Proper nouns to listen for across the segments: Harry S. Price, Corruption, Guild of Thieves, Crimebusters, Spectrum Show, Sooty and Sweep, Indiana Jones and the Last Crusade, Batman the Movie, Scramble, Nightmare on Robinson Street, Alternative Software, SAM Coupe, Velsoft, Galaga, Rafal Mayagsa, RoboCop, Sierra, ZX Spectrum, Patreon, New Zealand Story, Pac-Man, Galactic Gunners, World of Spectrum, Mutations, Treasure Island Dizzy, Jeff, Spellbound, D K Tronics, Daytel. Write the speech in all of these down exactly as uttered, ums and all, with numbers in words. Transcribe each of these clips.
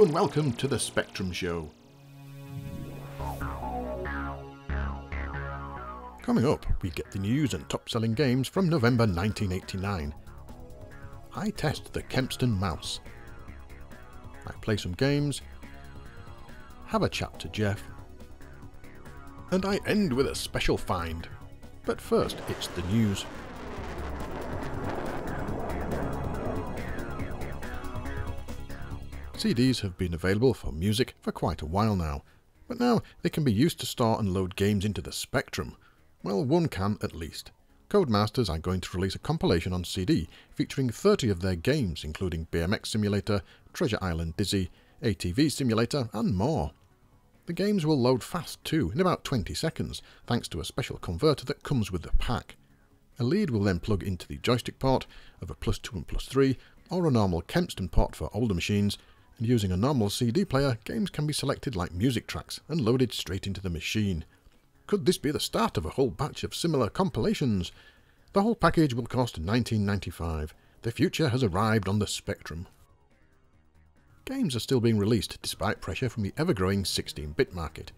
Hello and welcome to the Spectrum Show. Coming up, we get the news and top-selling games from November nineteen eighty-nine. I test the Kempston mouse. I play some games, have a chat to Jeff, and I end with a special find. But first, it's the news. C Ds have been available for music for quite a while now, but now they can be used to store and load games into the Spectrum. Well, one can at least. Codemasters are going to release a compilation on C D featuring thirty of their games, including B M X Simulator, Treasure Island Dizzy, A T V Simulator and more. The games will load fast too, in about twenty seconds, thanks to a special converter that comes with the pack. A lead will then plug into the joystick port of a plus two and plus three, or a normal Kempston port for older machines, and using a normal C D player, games can be selected like music tracks and loaded straight into the machine. Could this be the start of a whole batch of similar compilations? The whole package will cost nineteen ninety-five dollars. The future has arrived on the Spectrum. Games are still being released despite pressure from the ever-growing sixteen bit market.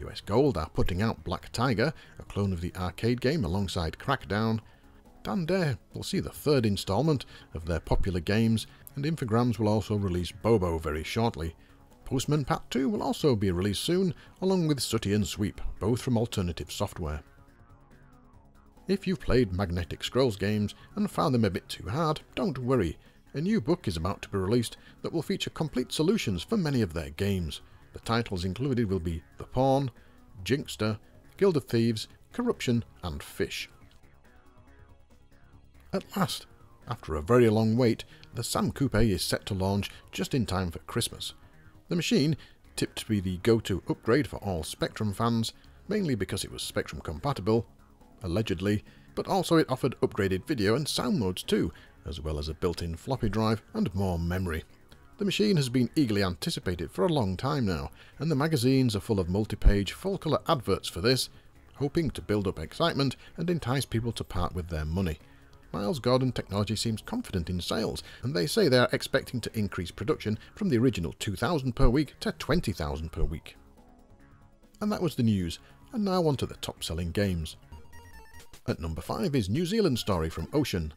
U S Gold are putting out Black Tiger, a clone of the arcade game alongside Crackdown. Dandare will see the third instalment of their popular games, and Infogrames will also release Bobo very shortly. Postman Pat two will also be released soon, along with Sooty and Sweep, both from Alternative Software. If you've played Magnetic Scrolls games and found them a bit too hard, don't worry. A new book is about to be released that will feature complete solutions for many of their games. The titles included will be The Pawn, Jinxter, Guild of Thieves, Corruption and Fish. At last, after a very long wait, the Sam Coupe is set to launch just in time for Christmas. The machine, tipped to be the go-to upgrade for all Spectrum fans, mainly because it was Spectrum compatible, allegedly, but also it offered upgraded video and sound modes too, as well as a built-in floppy drive and more memory. The machine has been eagerly anticipated for a long time now, and the magazines are full of multi-page, full-colour adverts for this, hoping to build up excitement and entice people to part with their money. Miles Gordon Technology seems confident in sales, and they say they are expecting to increase production from the original two thousand per week to twenty thousand per week. And that was the news, and now on to the top-selling games. At number five is New Zealand Story from Ocean.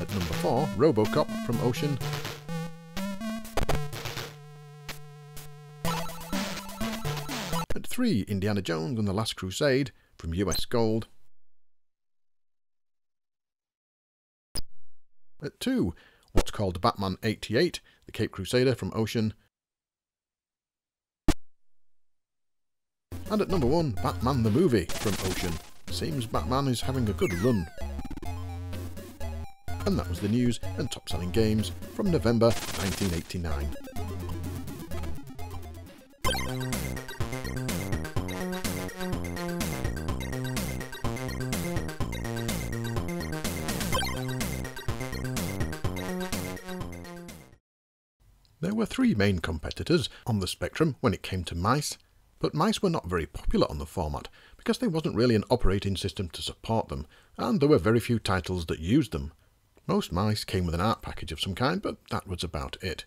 At number four, RoboCop from Ocean. three, Indiana Jones and the Last Crusade from U S Gold. At two, what's called Batman eighty-eight, the Cape Crusader from Ocean. And at number one, Batman the Movie from Ocean. Seems Batman is having a good run. And that was the news and top-selling games from November nineteen eighty-nine. There were three main competitors on the Spectrum when it came to mice, but mice were not very popular on the format because there wasn't really an operating system to support them, and there were very few titles that used them. Most mice came with an art package of some kind, but that was about it.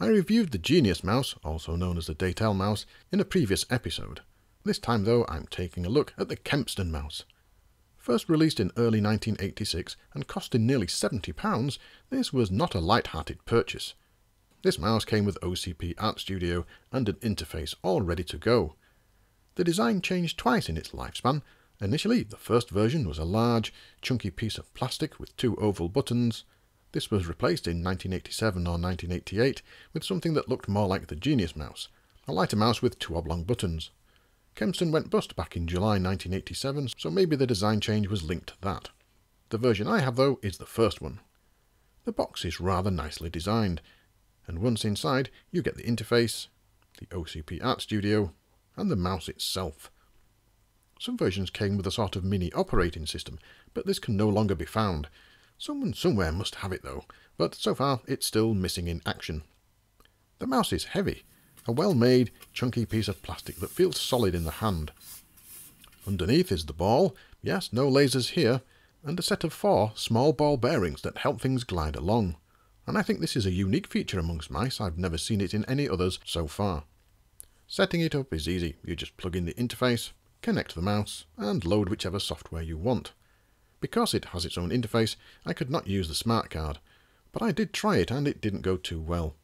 I reviewed the Genius Mouse, also known as the Daytel Mouse, in a previous episode. This time though, I'm taking a look at the Kempston Mouse. First released in early nineteen eighty-six and costing nearly seventy pounds, this was not a light-hearted purchase. This mouse came with O C P Art Studio and an interface all ready to go. The design changed twice in its lifespan. Initially, the first version was a large, chunky piece of plastic with two oval buttons. This was replaced in nineteen eighty-seven or nineteen eighty-eight with something that looked more like the Genius Mouse, a lighter mouse with two oblong buttons. Kempston went bust back in July nineteen eighty-seven, so maybe the design change was linked to that. The version I have though is the first one. The box is rather nicely designed, and once inside you get the interface, the O C P Art Studio and the mouse itself. Some versions came with a sort of mini operating system, but this can no longer be found. Someone somewhere must have it though, but so far it's still missing in action. The mouse is heavy, a well-made, chunky piece of plastic that feels solid in the hand. Underneath is the ball, yes, no lasers here, and a set of four small ball bearings that help things glide along, and I think this is a unique feature amongst mice. I've never seen it in any others so far. Setting it up is easy. You just plug in the interface, connect the mouse, and load whichever software you want. Because it has its own interface, I could not use the smart card, but I did try it and it didn't go too well.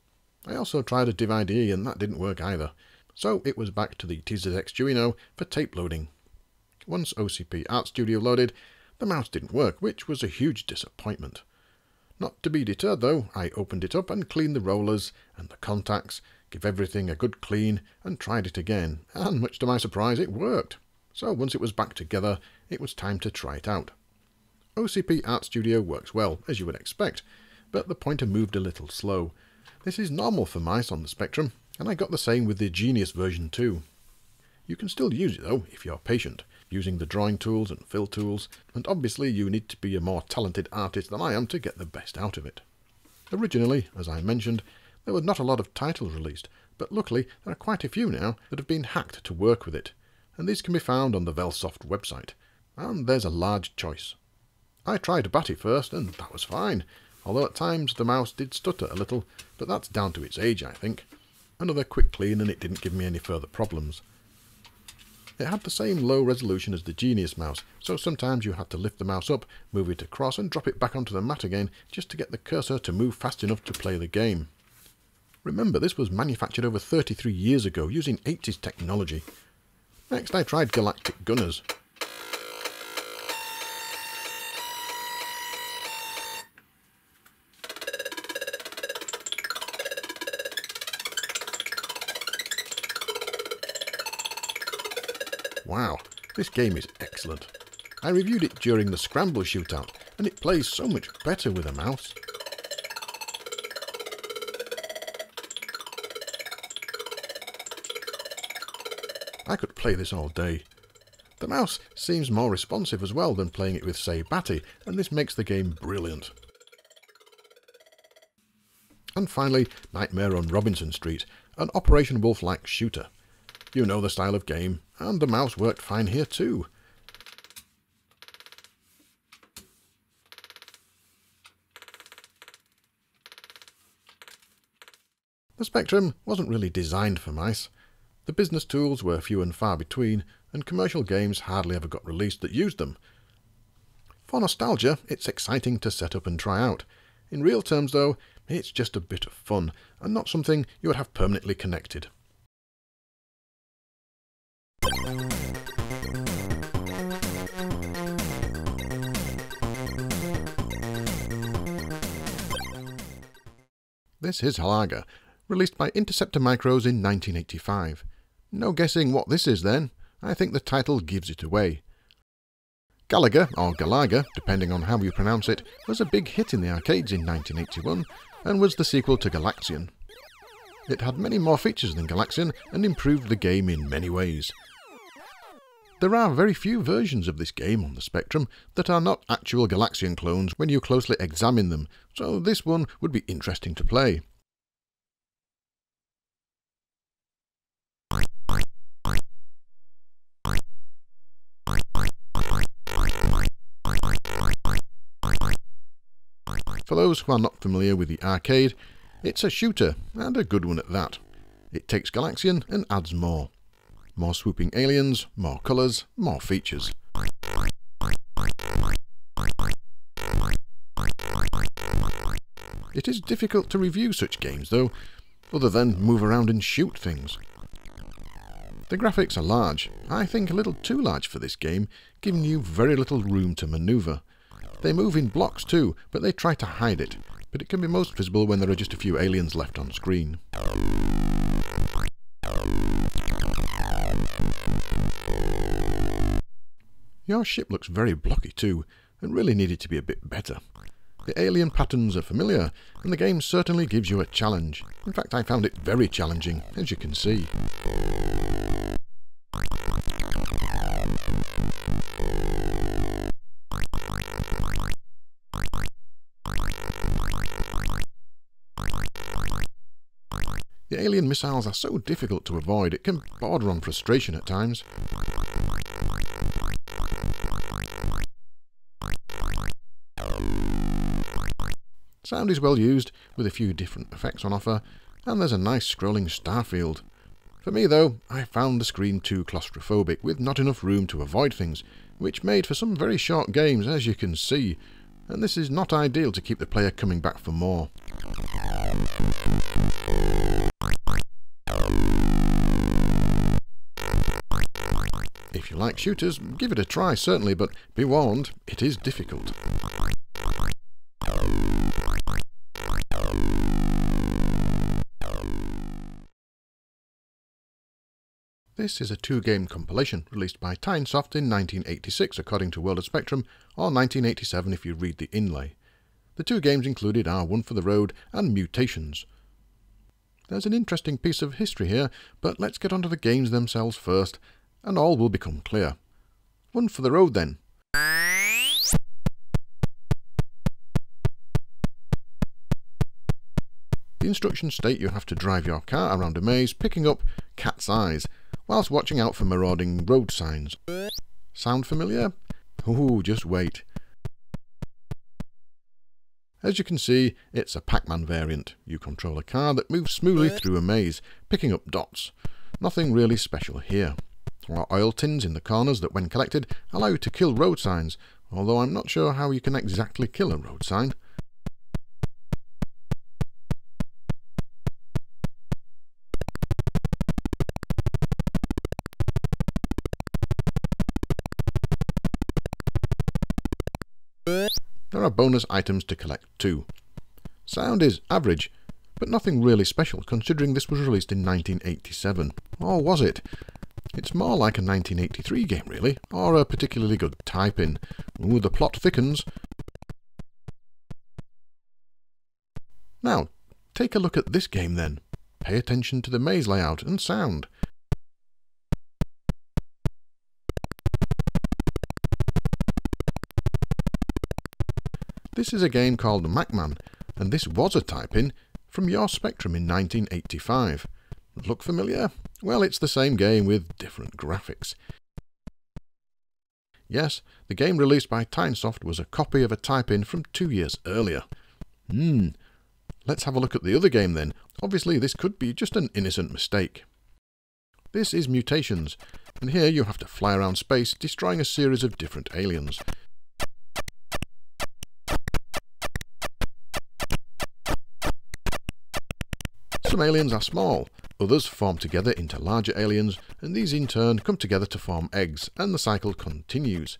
I also tried a DivID and that didn't work either, so it was back to the T Z X Duino for tape loading. Once O C P Art Studio loaded, the mouse didn't work, which was a huge disappointment. Not to be deterred though, I opened it up and cleaned the rollers and the contacts, gave everything a good clean and tried it again, and much to my surprise it worked. So once it was back together, it was time to try it out. O C P Art Studio works well, as you would expect, but the pointer moved a little slow. This is normal for mice on the Spectrum, and I got the same with the Genius version too. You can still use it though, if you're patient, using the drawing tools and fill tools, and obviously you need to be a more talented artist than I am to get the best out of it. Originally, as I mentioned, there were not a lot of titles released, but luckily there are quite a few now that have been hacked to work with it, and these can be found on the Velsoft website, and there's a large choice. I tried Batty first, and that was fine, although at times the mouse did stutter a little, but that's down to its age, I think. Another quick clean and it didn't give me any further problems. It had the same low resolution as the Genius mouse, so sometimes you had to lift the mouse up, move it across and drop it back onto the mat again just to get the cursor to move fast enough to play the game. Remember, this was manufactured over thirty-three years ago using eighties technology. Next I tried Galactic Gunners. Wow, this game is excellent. I reviewed it during the Scramble shootout, and it plays so much better with a mouse. I could play this all day. The mouse seems more responsive as well than playing it with, say, Batty, and this makes the game brilliant. And finally, Nightmare on Robinson Street, an Operation Wolf-like shooter. You know the style of game, and the mouse worked fine here too. The Spectrum wasn't really designed for mice. The business tools were few and far between, and commercial games hardly ever got released that used them. For nostalgia, it's exciting to set up and try out. In real terms though, it's just a bit of fun, and not something you would have permanently connected. This is Galaga, released by Interceptor Micros in nineteen eighty-five. No guessing what this is then, I think the title gives it away. Galaga, or Galaga, depending on how you pronounce it, was a big hit in the arcades in nineteen eighty-one, and was the sequel to Galaxian. It had many more features than Galaxian, and improved the game in many ways. There are very few versions of this game on the Spectrum that are not actual Galaxian clones when you closely examine them, so this one would be interesting to play. For those who are not familiar with the arcade, it's a shooter, and a good one at that. It takes Galaxian and adds more. More swooping aliens, more colours, more features. It is difficult to review such games though, other than move around and shoot things. The graphics are large, I think a little too large for this game, giving you very little room to manoeuvre. They move in blocks too, but they try to hide it, but it can be most visible when there are just a few aliens left on screen. Your ship looks very blocky too, and really needed to be a bit better. The alien patterns are familiar, and the game certainly gives you a challenge. In fact, I found it very challenging, as you can see. The alien missiles are so difficult to avoid, it can border on frustration at times. Sound is well used, with a few different effects on offer, and there's a nice scrolling star field. For me though, I found the screen too claustrophobic, with not enough room to avoid things, which made for some very short games, as you can see, and this is not ideal to keep the player coming back for more. If you like shooters, give it a try certainly, but be warned, it is difficult. This is a two-game compilation released by Tynesoft in nineteen eighty-six according to World of Spectrum, or nineteen eighty-seven if you read the inlay. The two games included are One for the Road and Mutations. There's an interesting piece of history here, but let's get onto the games themselves first, and all will become clear. One for the Road then. The instructions state you have to drive your car around a maze picking up cat's eyes, whilst watching out for marauding road signs. Sound familiar? Ooh, just wait. As you can see, it's a Pac-Man variant. You control a car that moves smoothly through a maze, picking up dots. Nothing really special here. There are oil tins in the corners that, when collected, allow you to kill road signs, although I'm not sure how you can exactly kill a road sign. There are bonus items to collect too. Sound is average, but nothing really special considering this was released in nineteen eighty-seven. Or was it? It's more like a nineteen eighty-three game really, or a particularly good type-in. Ooh, the plot thickens. Now, take a look at this game then. Pay attention to the maze layout and sound. This is a game called Mac-Man, and this was a type-in from your Spectrum in nineteen eighty-five. Look familiar? Well, it's the same game with different graphics. Yes, the game released by Tynesoft was a copy of a type-in from two years earlier. Hmm. Let's have a look at the other game then. Obviously this could be just an innocent mistake. This is Mutations, and here you have to fly around space destroying a series of different aliens. Some aliens are small, others form together into larger aliens, and these in turn come together to form eggs, and the cycle continues.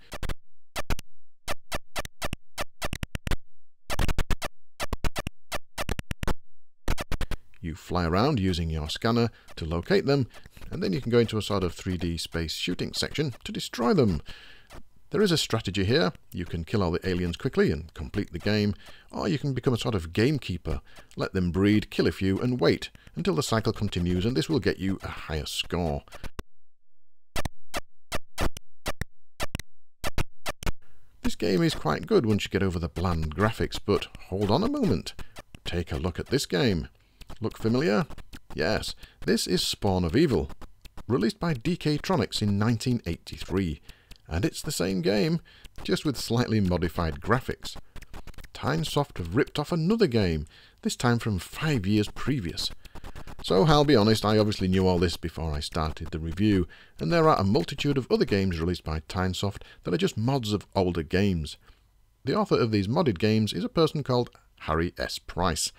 You fly around using your scanner to locate them, and then you can go into a sort of three D space shooting section to destroy them. There is a strategy here. You can kill all the aliens quickly and complete the game, or you can become a sort of gamekeeper, let them breed, kill a few and wait until the cycle continues, and this will get you a higher score. This game is quite good once you get over the bland graphics, but hold on a moment. Take a look at this game. Look familiar? Yes, this is Spawn of Evil, released by D K Tronics in nineteen eighty-three. And it's the same game, just with slightly modified graphics. Tynesoft have ripped off another game, this time from five years previous. So I'll be honest, I obviously knew all this before I started the review, and there are a multitude of other games released by Tynesoft that are just mods of older games. The author of these modded games is a person called Harry S. Price.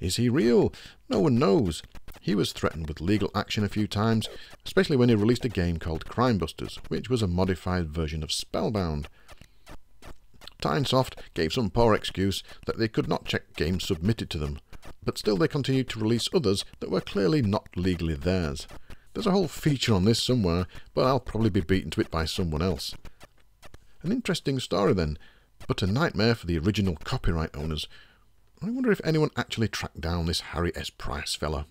Is he real? No one knows. He was threatened with legal action a few times, especially when he released a game called Crimebusters, which was a modified version of Spellbound. Tynesoft gave some poor excuse that they could not check games submitted to them, but still they continued to release others that were clearly not legally theirs. There's a whole feature on this somewhere, but I'll probably be beaten to it by someone else. An interesting story then, but a nightmare for the original copyright owners. I wonder if anyone actually tracked down this Harry S. Price fella.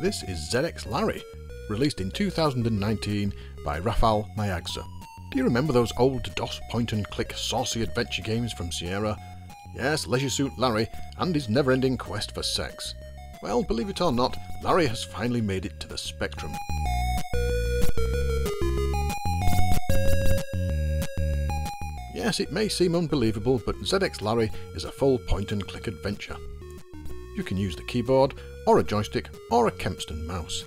This is Z X Larry, released in two thousand nineteen by Rafal Mayagsa. Do you remember those old DOS point-and-click saucy adventure games from Sierra? Yes, Leisure Suit Larry and his never-ending quest for sex. Well, believe it or not, Larry has finally made it to the Spectrum. Yes, it may seem unbelievable, but Z X Larry is a full point-and-click adventure. You can use the keyboard, or a joystick, or a Kempston mouse.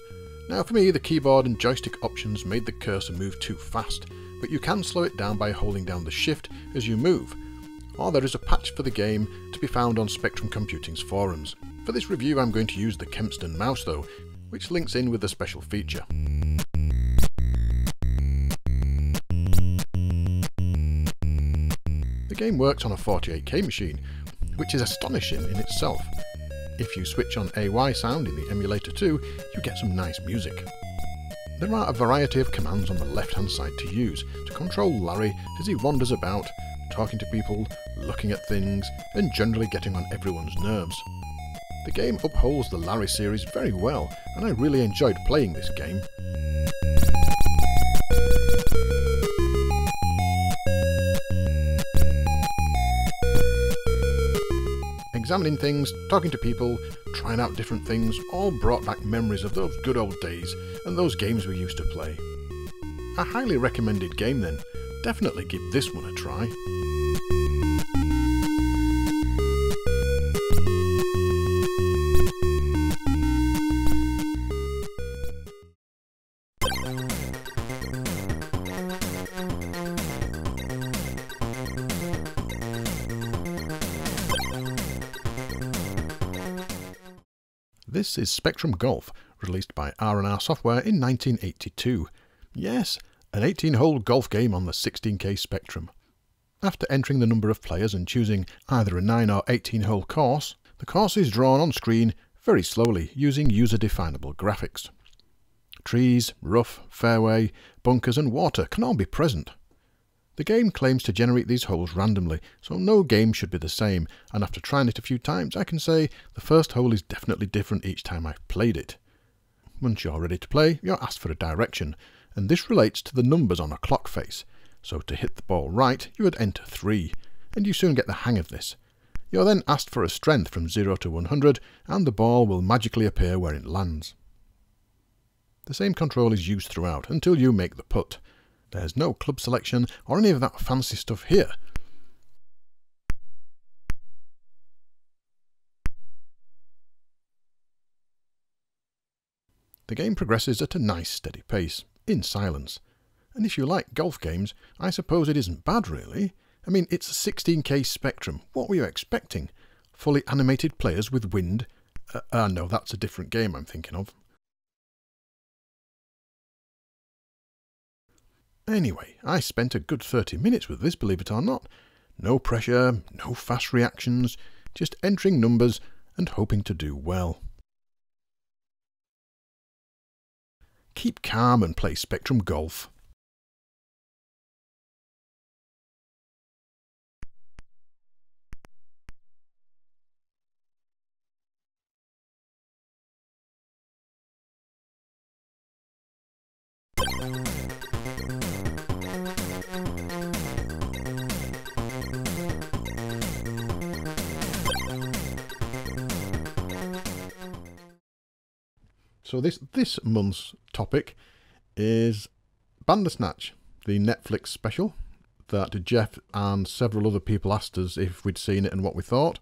Now for me, the keyboard and joystick options made the cursor move too fast, but you can slow it down by holding down the shift as you move. Or there is a patch for the game to be found on Spectrum Computing's forums. For this review I'm going to use the Kempston mouse though, which links in with the special feature. The game works on a forty-eight K machine, which is astonishing in itself. If you switch on A Y sound in the emulator too, you get some nice music. There are a variety of commands on the left-hand side to use to control Larry as he wanders about, talking to people, looking at things, and generally getting on everyone's nerves. The game upholds the Larry series very well, and I really enjoyed playing this game. Examining things, talking to people, trying out different things, all brought back memories of those good old days and those games we used to play. A highly recommended game then, definitely give this one a try. This is Spectrum Golf, released by R and R Software in nineteen eighty-two. Yes, an eighteen-hole golf game on the sixteen K Spectrum. After entering the number of players and choosing either a nine or eighteen-hole course, the course is drawn on screen very slowly using user-definable graphics. Trees, rough, fairway, bunkers and water can all be present. The game claims to generate these holes randomly, so no game should be the same, and after trying it a few times I can say the first hole is definitely different each time I've played it. Once you're ready to play, you're asked for a direction, and this relates to the numbers on a clock face, so to hit the ball right you would enter three, and you soon get the hang of this. You're then asked for a strength from zero to one hundred, and the ball will magically appear where it lands. The same control is used throughout until you make the putt. There's no club selection or any of that fancy stuff here. The game progresses at a nice steady pace, in silence. And if you like golf games, I suppose it isn't bad really. I mean, it's a sixteen K Spectrum, what were you expecting? Fully animated players with wind? Uh, uh no, that's a different game I'm thinking of. Anyway, I spent a good thirty minutes with this, believe it or not. No pressure, no fast reactions, just entering numbers and hoping to do well. Keep calm and play Spectrum Golf. So this, this month's topic is Bandersnatch, the Netflix special that Jeff and several other people asked us if we'd seen it and what we thought.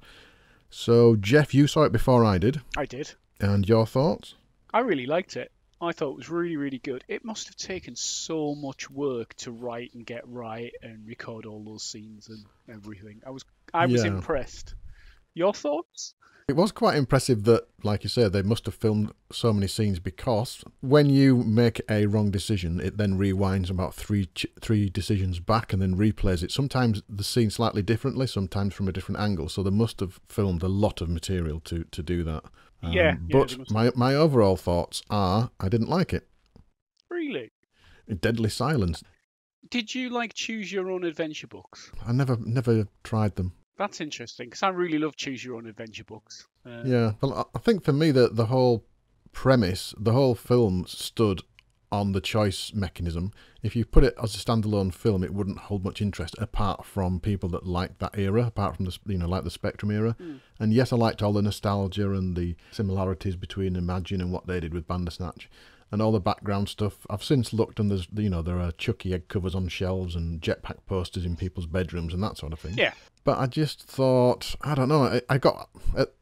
So, Jeff, you saw it before I did. I did. And your thoughts? I really liked it. I thought it was really, really good. It must have taken so much work to write and get right and record all those scenes and everything. I was, I was yeah. impressed. Your thoughts? It was quite impressive that, like you said, they must have filmed so many scenes, because when you make a wrong decision, it then rewinds about three three decisions back and then replays it. Sometimes the scene slightly differently, sometimes from a different angle. So they must have filmed a lot of material to, to do that. Um, yeah. But yeah, my, my overall thoughts are I didn't like it. Really? Deadly silence. Did you, like, choose your own adventure books? I never never tried them. That's interesting, because I really love Choose Your Own Adventure books. Uh, yeah, well, I think for me that the whole premise, the whole film stood on the choice mechanism. If you put it as a standalone film, it wouldn't hold much interest apart from people that like that era, apart from the, you know, like the Spectrum era. Mm. And yes, I liked all the nostalgia and the similarities between Imagine and what they did with Bandersnatch and all the background stuff. I've since looked, and there's, you know, there are Chucky egg covers on shelves and jetpack posters in people's bedrooms and that sort of thing. Yeah. But I just thought, I don't know, I, I got,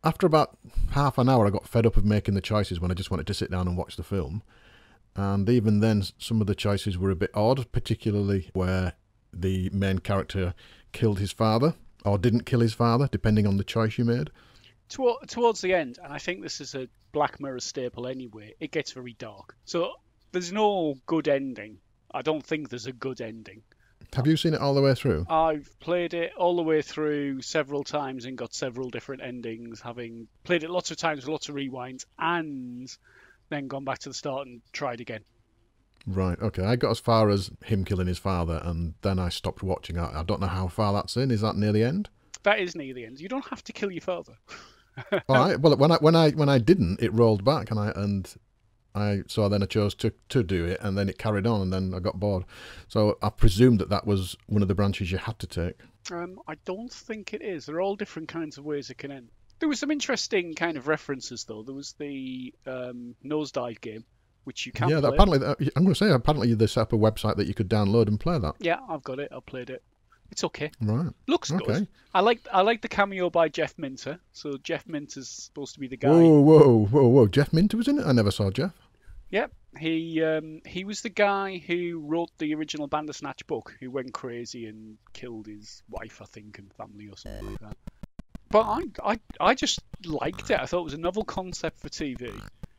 after about half an hour, I got fed up of making the choices when I just wanted to sit down and watch the film. And even then, some of the choices were a bit odd, particularly where the main character killed his father, or didn't kill his father, depending on the choice you made. Toward, towards the end, and I think this is a Black Mirror staple anyway, it gets very dark. So there's no good ending. I don't think there's a good ending. Have you seen it all the way through? I've played it all the way through several times and got several different endings, having played it lots of times, lots of rewinds, and then gone back to the start and tried again. Right, okay. I got as far as him killing his father, and then I stopped watching. I, I don't know how far that's in. Is that near the end? That is near the end. You don't have to kill your father. All right. Well, when I when I when I didn't, it rolled back, and I and. I, so then I chose to, to do it, and then it carried on, and then I got bored. So I presumed that that was one of the branches you had to take. Um, I don't think it is. There are all different kinds of ways it can end. There were some interesting kind of references, though. There was the um, nosedive game, which you can yeah, play. Yeah, apparently, I'm going to say, apparently they set up a website that you could download and play that. Yeah, I've got it. I've played it. It's okay. Right. Looks okay. Good. I like I like the cameo by Jeff Minter. So Jeff Minter's supposed to be the guy. Whoa, whoa, whoa, whoa! Jeff Minter was in it. I never saw Jeff. Yep. He um, he was the guy who wrote the original Bandersnatch book. Who went crazy and killed his wife, I think, and family or something like that. But I I I just liked it. I thought it was a novel concept for T V.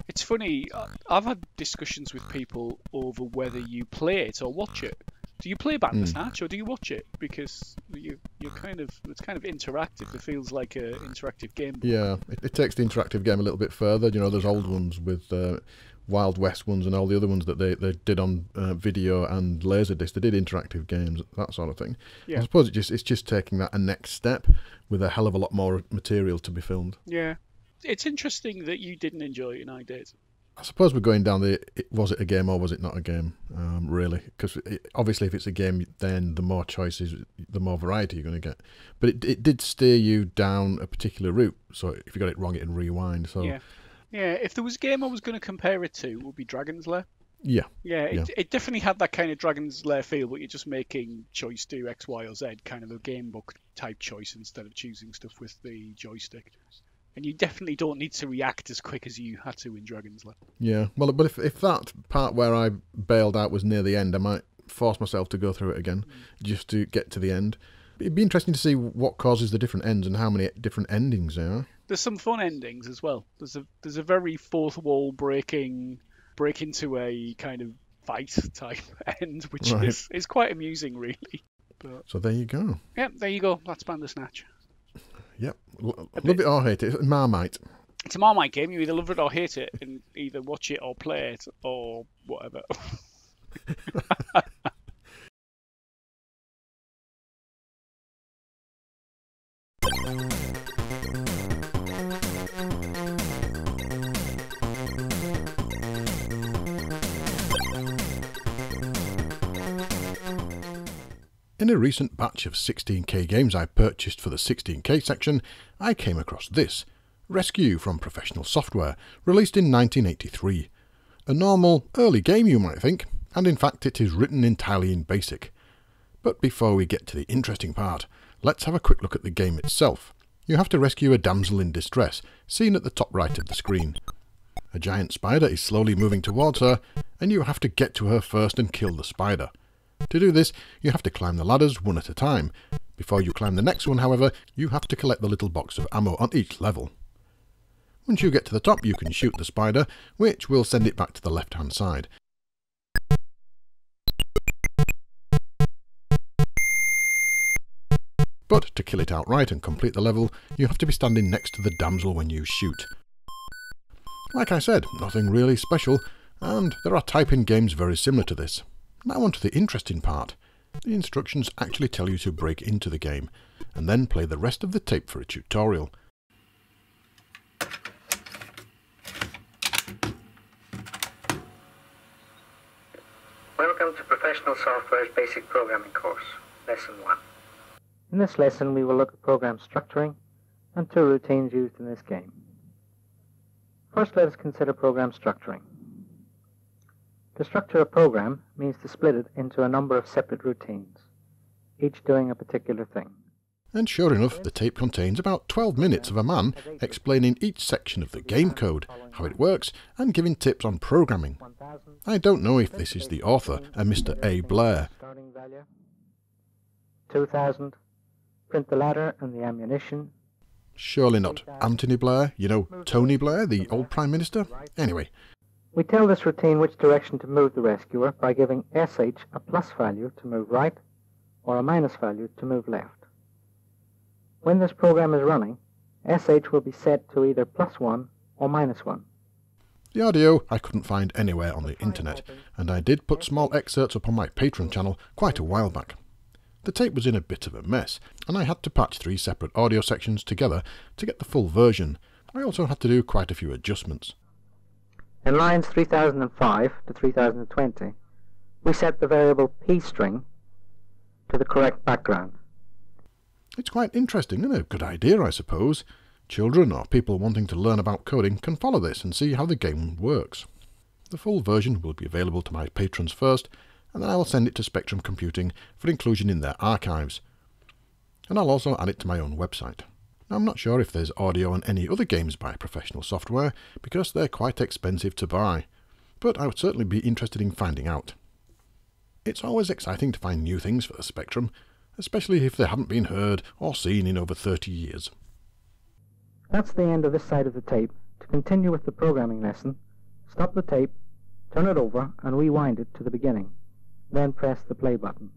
It's funny. I've had discussions with people over whether you play it or watch it. Do you play Bandersnatch mm. or do you watch it? Because you you're kind of it's kind of interactive. It feels like an interactive game. Yeah, it, it takes the interactive game a little bit further. You know, there's old ones with uh, Wild West ones and all the other ones that they they did on uh, video and Laserdisc. They did interactive games, that sort of thing. Yeah. I suppose it just it's just taking that a next step with a hell of a lot more material to be filmed. Yeah, it's interesting that you didn't enjoy it and I did. I suppose we're going down the, was it a game or was it not a game, um, really? Because obviously if it's a game, then the more choices, the more variety you're going to get. But it, it did steer you down a particular route, so if you got it wrong, it'd rewind. So. Yeah. yeah, if there was a game I was going to compare it to, it would be Dragon's Lair. Yeah. Yeah it, yeah, it definitely had that kind of Dragon's Lair feel, but you're just making choice to X, Y, or Z, kind of a game book type choice instead of choosing stuff with the joystick. And you definitely don't need to react as quick as you had to in Dragon's Lair. Yeah, well, but if, if that part where I bailed out was near the end, I might force myself to go through it again mm. just to get to the end. It'd be interesting to see what causes the different ends and how many different endings there are. There's some fun endings as well. There's a there's a very fourth wall breaking, break into a kind of fight type end, which right. is, is quite amusing, really. But, so there you go. Yeah, there you go. That's Bandersnatch. Yep, love it or hate it. It's Marmite. It's a Marmite game. You either love it or hate it, and either watch it or play it or whatever. In a recent batch of sixteen K games I purchased for the sixteen K section, I came across this, Rescue from Professional Software, released in nineteen eighty-three. A normal, early game you might think, and in fact it is written entirely in BASIC. But before we get to the interesting part, let's have a quick look at the game itself. You have to rescue a damsel in distress, seen at the top right of the screen. A giant spider is slowly moving towards her, and you have to get to her first and kill the spider. To do this, you have to climb the ladders one at a time. Before you climb the next one, however, you have to collect the little box of ammo on each level. Once you get to the top, you can shoot the spider, which will send it back to the left-hand side. But to kill it outright and complete the level, you have to be standing next to the damsel when you shoot. Like I said, nothing really special, and there are typing games very similar to this. Now on to the interesting part. The instructions actually tell you to break into the game, and then play the rest of the tape for a tutorial. Welcome to Professional Software's Basic Programming course, Lesson one. In this lesson, we will look at program structuring and two routines used in this game. First, let us consider program structuring. To structure a program means to split it into a number of separate routines, each doing a particular thing. And sure enough, the tape contains about twelve minutes of a man explaining each section of the game code, how it works, and giving tips on programming. I don't know if this is the author, a Mister A. Blair. two thousand. Print the ladder and the ammunition. Surely not Anthony Blair, you know, Tony Blair, the old Prime Minister? Anyway. We tell this routine which direction to move the rescuer by giving S H a plus value to move right or a minus value to move left. When this program is running, S H will be set to either plus one or minus one. The audio I couldn't find anywhere on the internet, and I did put small excerpts up on my Patreon channel quite a while back. The tape was in a bit of a mess, and I had to patch three separate audio sections together to get the full version. I also had to do quite a few adjustments. In lines three thousand five to three thousand twenty, we set the variable P string to the correct background. It's quite interesting and a good idea, I suppose. Children or people wanting to learn about coding can follow this and see how the game works. The full version will be available to my patrons first, and then I will send it to Spectrum Computing for inclusion in their archives. And I'll also add it to my own website. Now, I'm not sure if there's audio on any other games by Professional Software, because they're quite expensive to buy, but I would certainly be interested in finding out. It's always exciting to find new things for the Spectrum, especially if they haven't been heard or seen in over thirty years. That's the end of this side of the tape. To continue with the programming lesson, stop the tape, turn it over, and rewind it to the beginning. Then press the play button.